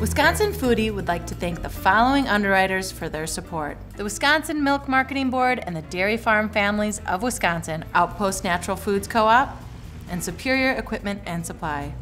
Wisconsin Foodie would like to thank the following underwriters for their support: the Wisconsin Milk Marketing Board and the Dairy Farm Families of Wisconsin, Outpost Natural Foods Co-op, and Superior Equipment and Supply.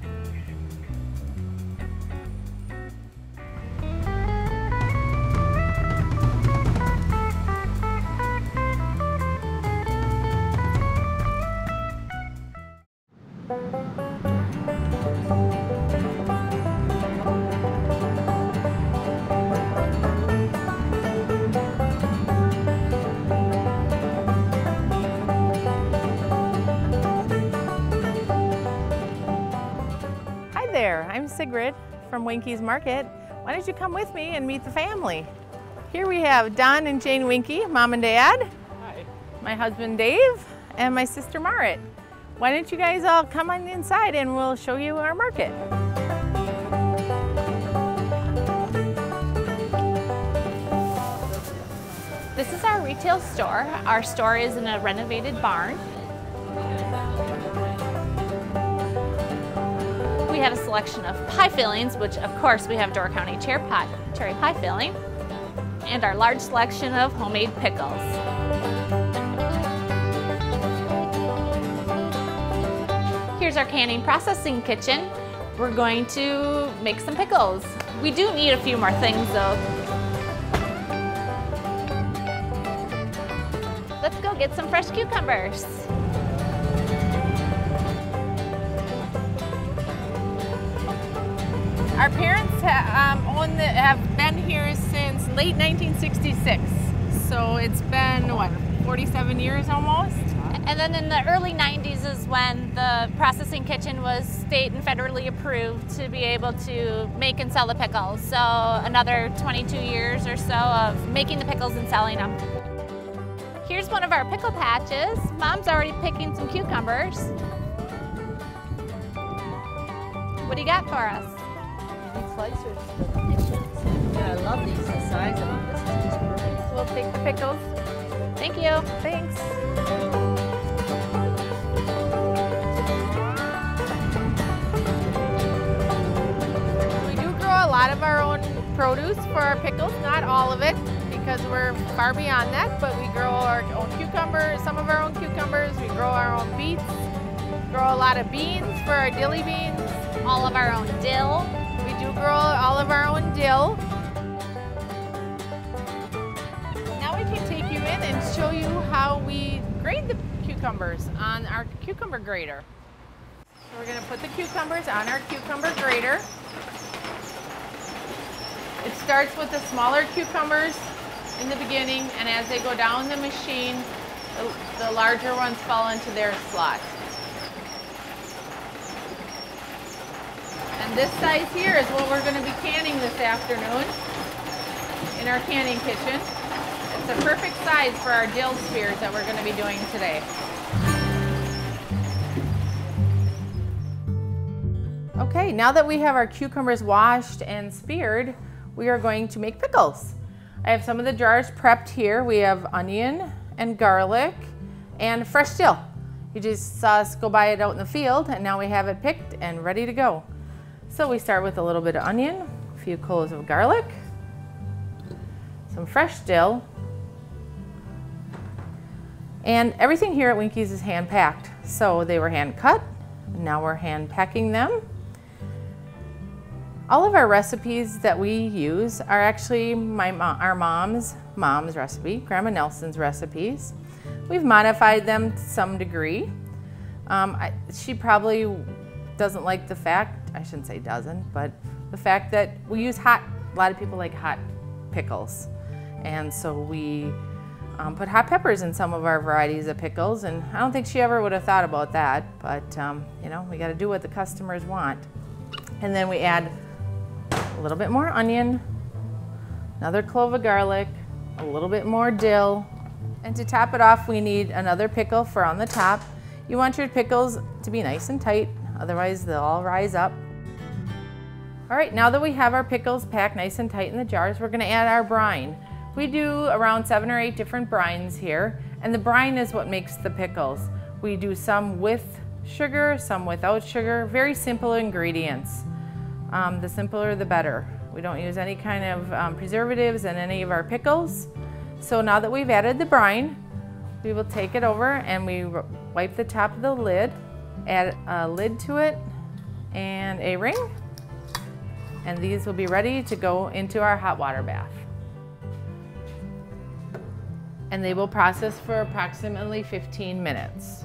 I'm Sigrid from Wienke's Market. Why don't you come with me and meet the family? Here we have Don and Jane Wienke, Mom and Dad. Hi. My husband Dave and my sister Marit. Why don't you guys all come on inside and we'll show you our market. This is our retail store. Our store is in a renovated barn. We have a selection of pie fillings, which of course we have Door County cherry pie filling, and our large selection of homemade pickles. Here's our canning processing kitchen. We're going to make some pickles. We do need a few more things though. Let's go get some fresh cucumbers. Our parents have been here since late 1966, so it's been, what, 47 years almost? And then in the early 90s is when the processing kitchen was state and federally approved to be able to make and sell the pickles, so another 22 years or so of making the pickles and selling them. Here's one of our pickle patches. Mom's already picking some cucumbers. What do you got for us? Slicers. Yeah, I love these, the size of them. This is perfect. We'll take the pickles. Thank you. Thanks. We do grow a lot of our own produce for our pickles, not all of it, because we're far beyond that, but we grow our own cucumbers, some of our own cucumbers, we grow our own beets, grow a lot of beans for our dilly beans. All of our own dill. Grow all of our own dill. Now we can take you in and show you how we grade the cucumbers on our cucumber grater. So we're going to put the cucumbers on our cucumber grater. It starts with the smaller cucumbers in the beginning, and as they go down the machine, the larger ones fall into their slot. And this size here is what we're going to be canning this afternoon in our canning kitchen. It's the perfect size for our dill spears that we're going to be doing today. Okay, now that we have our cucumbers washed and speared, we are going to make pickles. I have some of the jars prepped here. We have onion and garlic and fresh dill. You just saw us go buy it out in the field, and now we have it picked and ready to go. So we start with a little bit of onion, a few cloves of garlic, some fresh dill, and everything here at Wienke's is hand packed. So they were hand cut, and now we're hand packing them. All of our recipes that we use are actually our mom's recipe, Grandma Nelson's recipes. We've modified them to some degree. She probably doesn't like the fact, I shouldn't say doesn't, but the fact that we use a lot of people like hot pickles. And so we put hot peppers in some of our varieties of pickles, and I don't think she ever would have thought about that, but you know, we gotta do what the customers want. And then we add a little bit more onion, another clove of garlic, a little bit more dill, and to top it off we need another pickle for on the top. You want your pickles to be nice and tight, otherwise they'll all rise up. All right, now that we have our pickles packed nice and tight in the jars, we're gonna add our brine. We do around 7 or 8 different brines here, and the brine is what makes the pickles. We do some with sugar, some without sugar, very simple ingredients. The simpler the better. We don't use any kind of preservatives in any of our pickles. So now that we've added the brine, we will take it over and we wipe the top of the lid, add a lid to it and a ring, and these will be ready to go into our hot water bath. And they will process for approximately 15 minutes.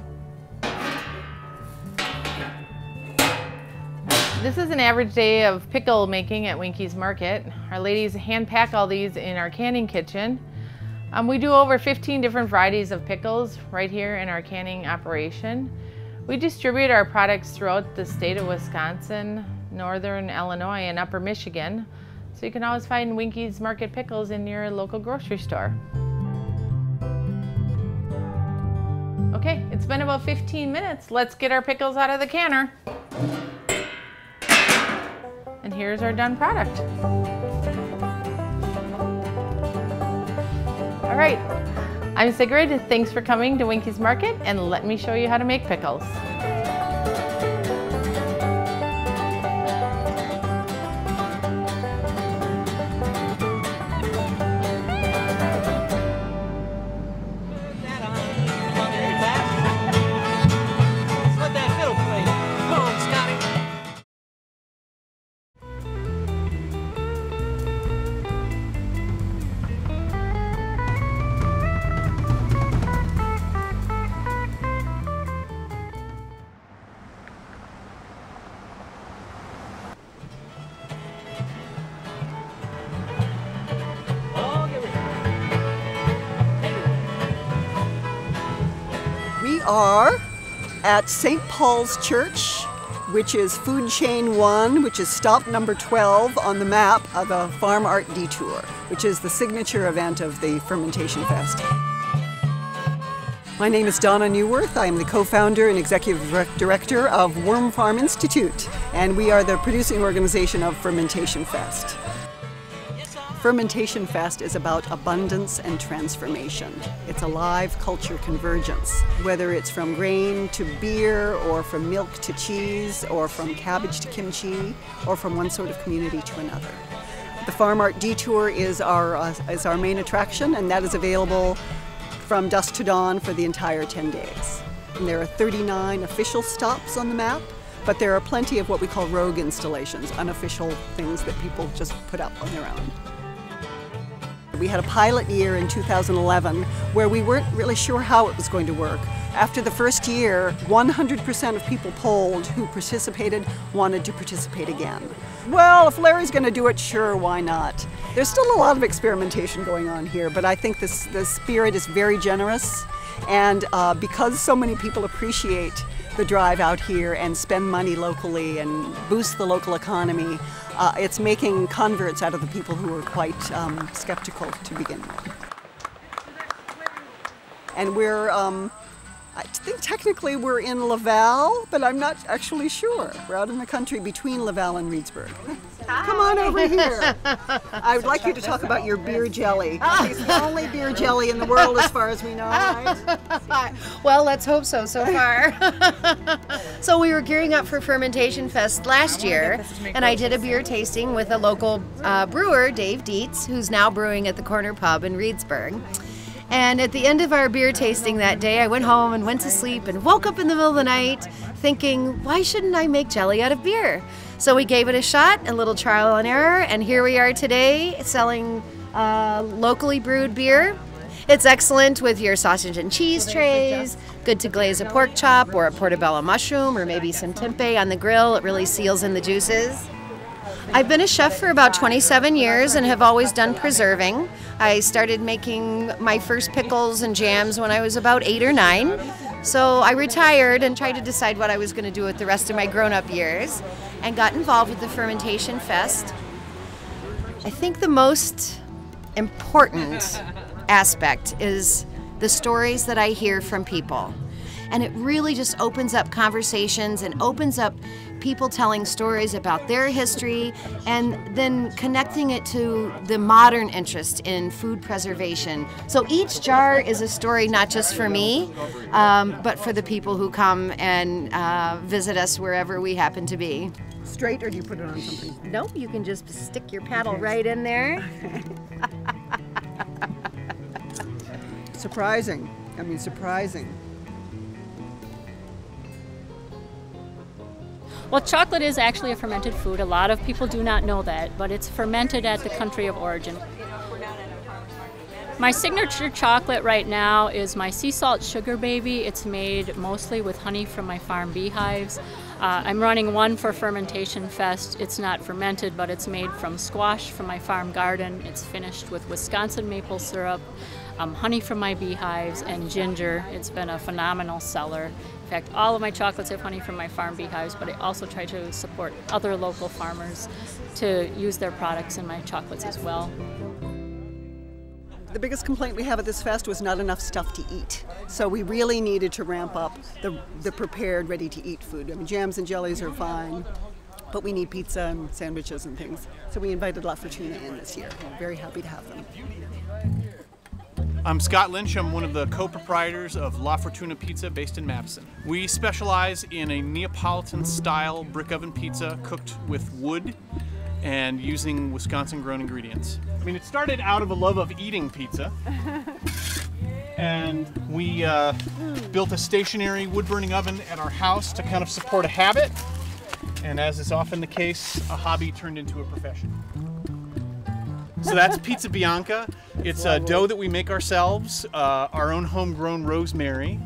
This is an average day of pickle making at Wienke's Market. Our ladies hand pack all these in our canning kitchen. We do over 15 different varieties of pickles right here in our canning operation. We distribute our products throughout the state of Wisconsin, northern Illinois, and upper Michigan. So you can always find Wienke's Market pickles in your local grocery store. Okay, it's been about 15 minutes. Let's get our pickles out of the canner. And here's our done product. All right, I'm Sigrid. Thanks for coming to Wienke's Market, and let me show you how to make pickles. Are at Saint Paul's Church, which is food chain 1, which is stop number 12 on the map of the Farm Art Detour, which is the signature event of the Fermentation Fest. My name is Donna Neuwirth. I am the co-founder and executive director of Worm Farm Institute, and we are the producing organization of Fermentation Fest. Fermentation Fest is about abundance and transformation. It's a live culture convergence, whether it's from grain to beer, or from milk to cheese, or from cabbage to kimchi, or from one sort of community to another. The Farm Art Detour is our main attraction, and that is available from dusk to dawn for the entire 10 days. And there are 39 official stops on the map, but there are plenty of what we call rogue installations, unofficial things that people just put up on their own. We had a pilot year in 2011 where we weren't really sure how it was going to work. After the first year, 100% of people polled who participated wanted to participate again. Well, if Larry's going to do it, sure, why not? There's still a lot of experimentation going on here, but I think the spirit is very generous, and because so many people appreciate the drive out here and spend money locally and boost the local economy, it's making converts out of the people who were quite skeptical to begin with. And we're, I think technically we're in Laval, but I'm not actually sure. We're out in the country between Laval and Reedsburg. Hi. Come on over here. I would like you to talk about your beer jelly. She's the only beer jelly in the world as far as we know, right? Well, let's hope so, so far. So we were gearing up for Fermentation Fest last year, and I did a beer tasting with a local brewer, Dave Dietz, who's now brewing at the Corner Pub in Reedsburg. And at the end of our beer tasting that day, I went home and went to sleep and woke up in the middle of the night thinking, why shouldn't I make jelly out of beer? So we gave it a shot, a little trial and error, and here we are today selling locally brewed beer. It's excellent with your sausage and cheese trays, good to glaze a pork chop or a portobello mushroom or maybe some tempeh on the grill. It really seals in the juices. I've been a chef for about 27 years and have always done preserving. I started making my first pickles and jams when I was about 8 or 9. So I retired and tried to decide what I was going to do with the rest of my grown-up years and got involved with the Fermentation Fest. I think the most important aspect is the stories that I hear from people. And it really just opens up conversations and opens up people telling stories about their history and then connecting it to the modern interest in food preservation. So each jar is a story not just for me, but for the people who come and visit us wherever we happen to be. Straight, or do you put it on something? Nope, you can just stick your paddle right in there. Surprising. I mean, surprising. Well, chocolate is actually a fermented food. A lot of people do not know that, but it's fermented at the country of origin. My signature chocolate right now is my sea salt sugar baby. It's made mostly with honey from my farm beehives. I'm running one for Fermentation Fest. It's not fermented, but it's made from squash from my farm garden. It's finished with Wisconsin maple syrup, honey from my beehives, and ginger. It's been a phenomenal seller. In fact, all of my chocolates have honey from my farm beehives, but I also try to support other local farmers to use their products in my chocolates as well. The biggest complaint we have at this fest was not enough stuff to eat. So we really needed to ramp up the prepared, ready-to-eat food. I mean, jams and jellies are fine, but we need pizza and sandwiches and things. So we invited La Fortuna in this year. We're very happy to have them. I'm Scott Lynch. I'm one of the co-proprietors of La Fortuna Pizza based in Madison. We specialize in a Neapolitan-style brick oven pizza cooked with wood and using Wisconsin-grown ingredients. I mean, it started out of a love of eating pizza. And we built a stationary wood-burning oven at our house to kind of support a habit. And as is often the case, a hobby turned into a profession. So that's Pizza Bianca. It's a dough that we make ourselves, our own homegrown rosemary,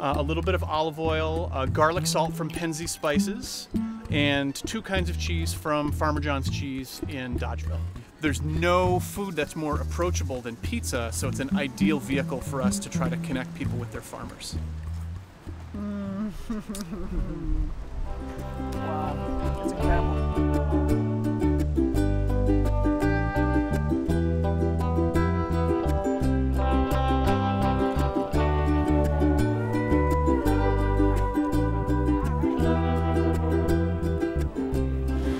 a little bit of olive oil, garlic salt from Penzey Spices, and two kinds of cheese from Farmer John's Cheese in Dodgeville. There's no food that's more approachable than pizza, so it's an ideal vehicle for us to try to connect people with their farmers. Wow, that's incredible.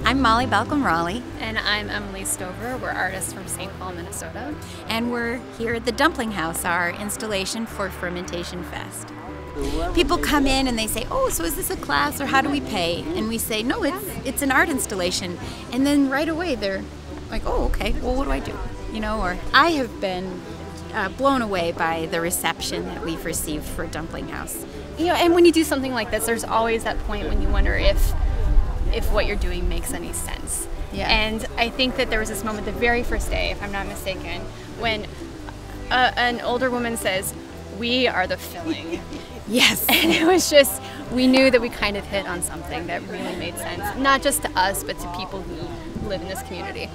I'm Molly Balcom Raleigh. And I'm Emily Stover. We're artists from Saint Paul, Minnesota. And we're here at the Dumpling House, our installation for Fermentation Fest. People come in and they say, oh, so is this a class or how do we pay? And we say, no, it's an art installation. And then right away they're like, oh, okay, well, what do I do? You know, or I have been blown away by the reception that we've received for Dumpling House. You know, and when you do something like this, there's always that point when you wonder if what you're doing makes any sense. Yeah. And I think that there was this moment, the very first day, if I'm not mistaken, when an older woman says, "We are the filling." Yes. And it was just, we knew that we kind of hit on something that really made sense, not just to us, but to people who live in this community.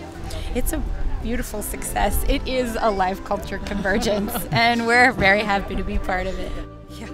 It's a beautiful success. It is a live culture convergence, and we're very happy to be part of it. Yeah.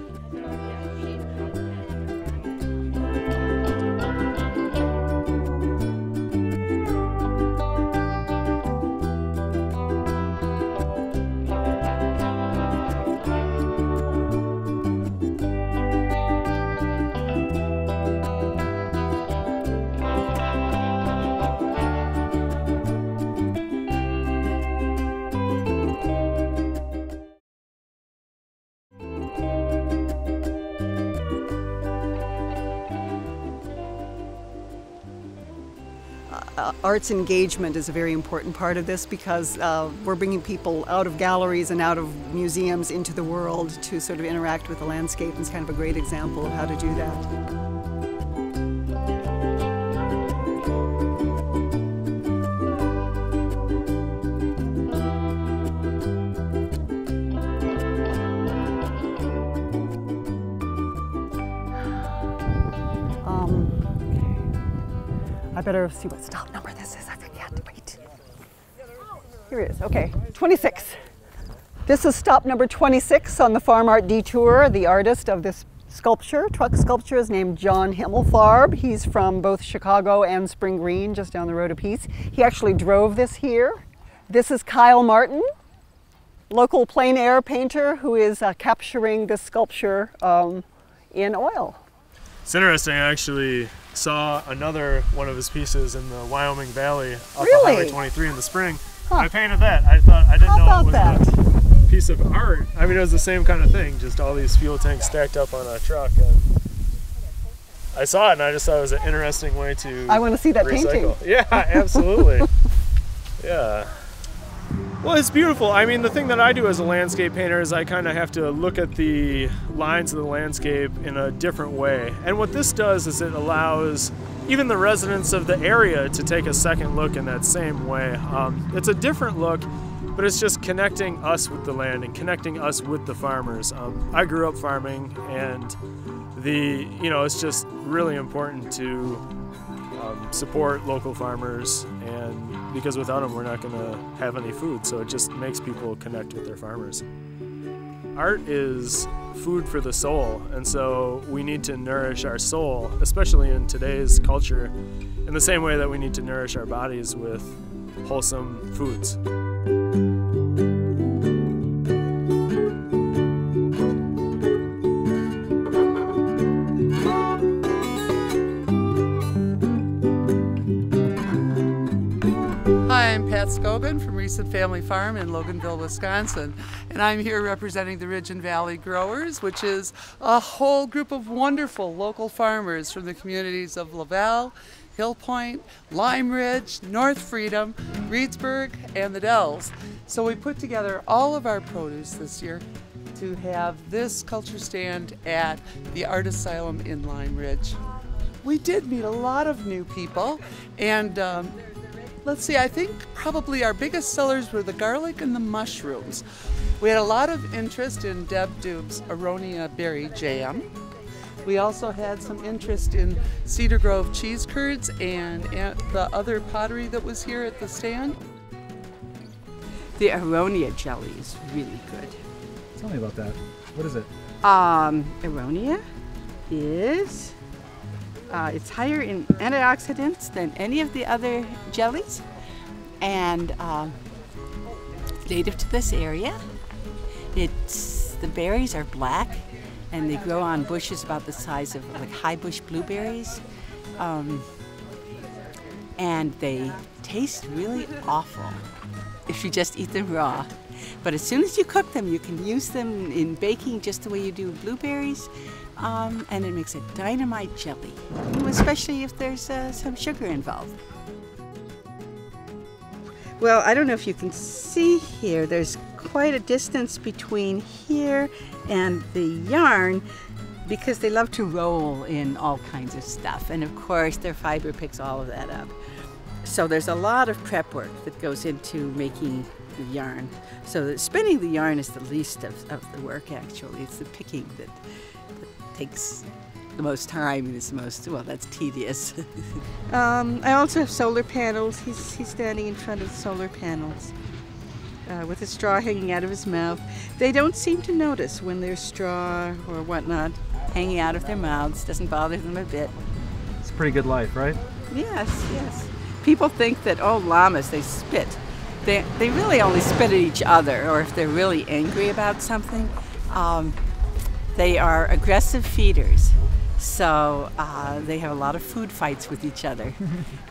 Arts engagement is a very important part of this because we're bringing people out of galleries and out of museums into the world to sort of interact with the landscape, and it's kind of a great example of how to do that. I better see what stop number this is. I forget. Wait. Here it is. Okay, 26. This is stop number 26 on the Farm Art Detour. The artist of this sculpture, truck sculpture, is named John Himmelfarb. He's from both Chicago and Spring Green, just down the road a piece. He actually drove this here This is Kyle Martin, local plein air painter who is capturing this sculpture in oil. It's interesting, I actually saw another one of his pieces in the Wyoming Valley off of Highway 23 in the spring. Huh. I painted that. I thought, I didn't know it was a piece of art. I mean, it was the same kind of thing, just all these fuel tanks stacked up on a truck. I saw it and I just thought it was an interesting way to I want to see that recycle. Painting. Yeah, absolutely. Yeah. Well, it's beautiful. I mean, the thing that I do as a landscape painter is I kind of have to look at the lines of the landscape in a different way. And what this does is it allows even the residents of the area to take a second look in that same way. It's a different look, but it's just connecting us with the land and connecting us with the farmers. I grew up farming, and it's just really important to support local farmers, and because without them we're not going to have any food, so it just makes people connect with their farmers. Art is food for the soul, and so we need to nourish our soul, especially in today's culture, in the same way that we need to nourish our bodies with wholesome foods. Scogan from Recent Family Farm in Loganville, Wisconsin, and I'm here representing the Ridge and Valley Growers, which is a whole group of wonderful local farmers from the communities of Laval, Hill Point, Lime Ridge, North Freedom, Reedsburg, and the Dells. So we put together all of our produce this year to have this culture stand at the Art Asylum in Lime Ridge. We did meet a lot of new people, and let's see, I think probably our biggest sellers were the garlic and the mushrooms. We had a lot of interest in Deb Dube's Aronia berry jam. We also had some interest in Cedar Grove cheese curds and the other pottery that was here at the stand. The Aronia jelly is really good. Tell me about that. What is it? Aronia is... it's higher in antioxidants than any of the other jellies, and native to this area. The berries are black, and they grow on bushes about the size of like high bush blueberries, and they taste really awful if you just eat them raw. But as soon as you cook them, you can use them in baking just the way you do blueberries. And it makes a dynamite jelly, especially if there's some sugar involved. Well, I don't know if you can see here, there's quite a distance between here and the yarn because they love to roll in all kinds of stuff. And of course, their fiber picks all of that up. So there's a lot of prep work that goes into making the yarn. So that spinning the yarn is the least of the work, actually. It's the picking that takes the most time and is the most, well, that's tedious. I also have solar panels. He's standing in front of the solar panels with his straw hanging out of his mouth. They don't seem to notice when there's straw or whatnot hanging out of their mouths. Doesn't bother them a bit. It's a pretty good life, right? Yes, yes. People think that, oh, llamas, they spit. They really only spit at each other, or if they're really angry about something. They are aggressive feeders, so they have a lot of food fights with each other.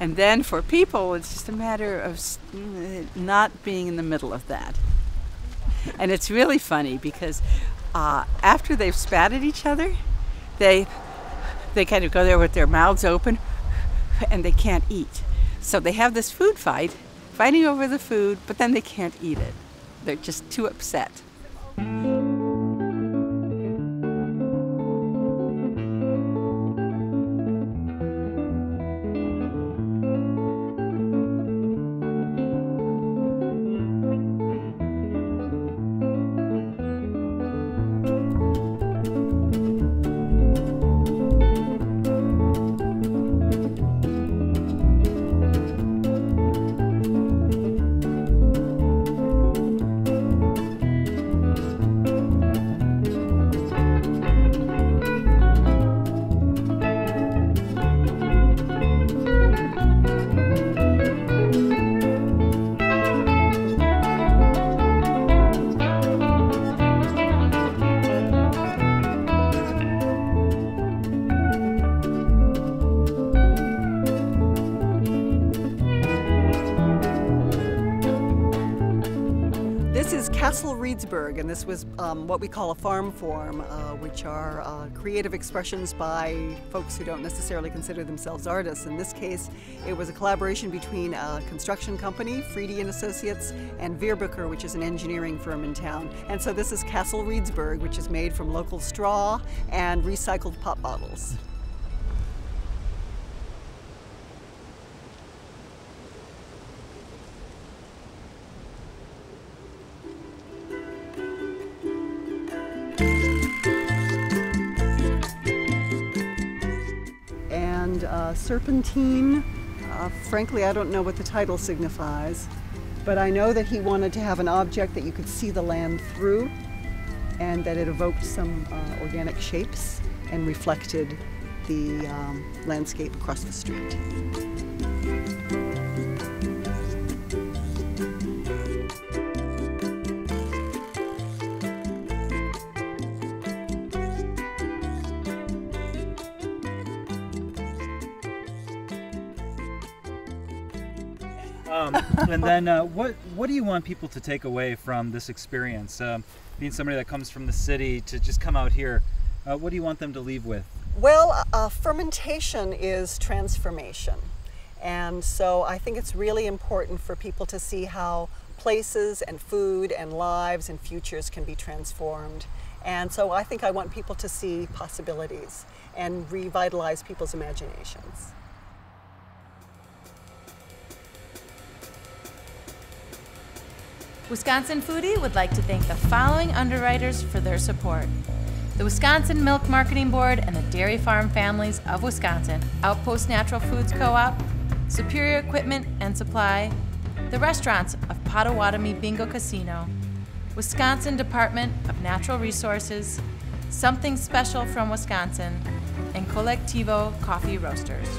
And then for people, it's just a matter of not being in the middle of that. And it's really funny because after they've spat at each other, they kind of go there with their mouths open and they can't eat. So they have this food fight, fighting over the food, but then they can't eat it. They're just too upset. Castle Reedsburg, and this was what we call a farm form, which are creative expressions by folks who don't necessarily consider themselves artists. In this case, it was a collaboration between a construction company, Friede and Associates, and Veerbucker, which is an engineering firm in town. And so this is Castle Reedsburg, which is made from local straw and recycled pop bottles. Serpentine. Frankly, I don't know what the title signifies, but I know that he wanted to have an object that you could see the land through and that it evoked some organic shapes and reflected the landscape across the street. And then what do you want people to take away from this experience? Being somebody that comes from the city to just come out here, what do you want them to leave with? Well, fermentation is transformation. And so I think it's really important for people to see how places and food and lives and futures can be transformed. And so I think I want people to see possibilities and revitalize people's imaginations. Wisconsin Foodie would like to thank the following underwriters for their support: the Wisconsin Milk Marketing Board and the Dairy Farm Families of Wisconsin, Outpost Natural Foods Co-op, Superior Equipment and Supply, the restaurants of Pottawatomie Bingo Casino, Wisconsin Department of Natural Resources, Something Special from Wisconsin, and Collectivo Coffee Roasters.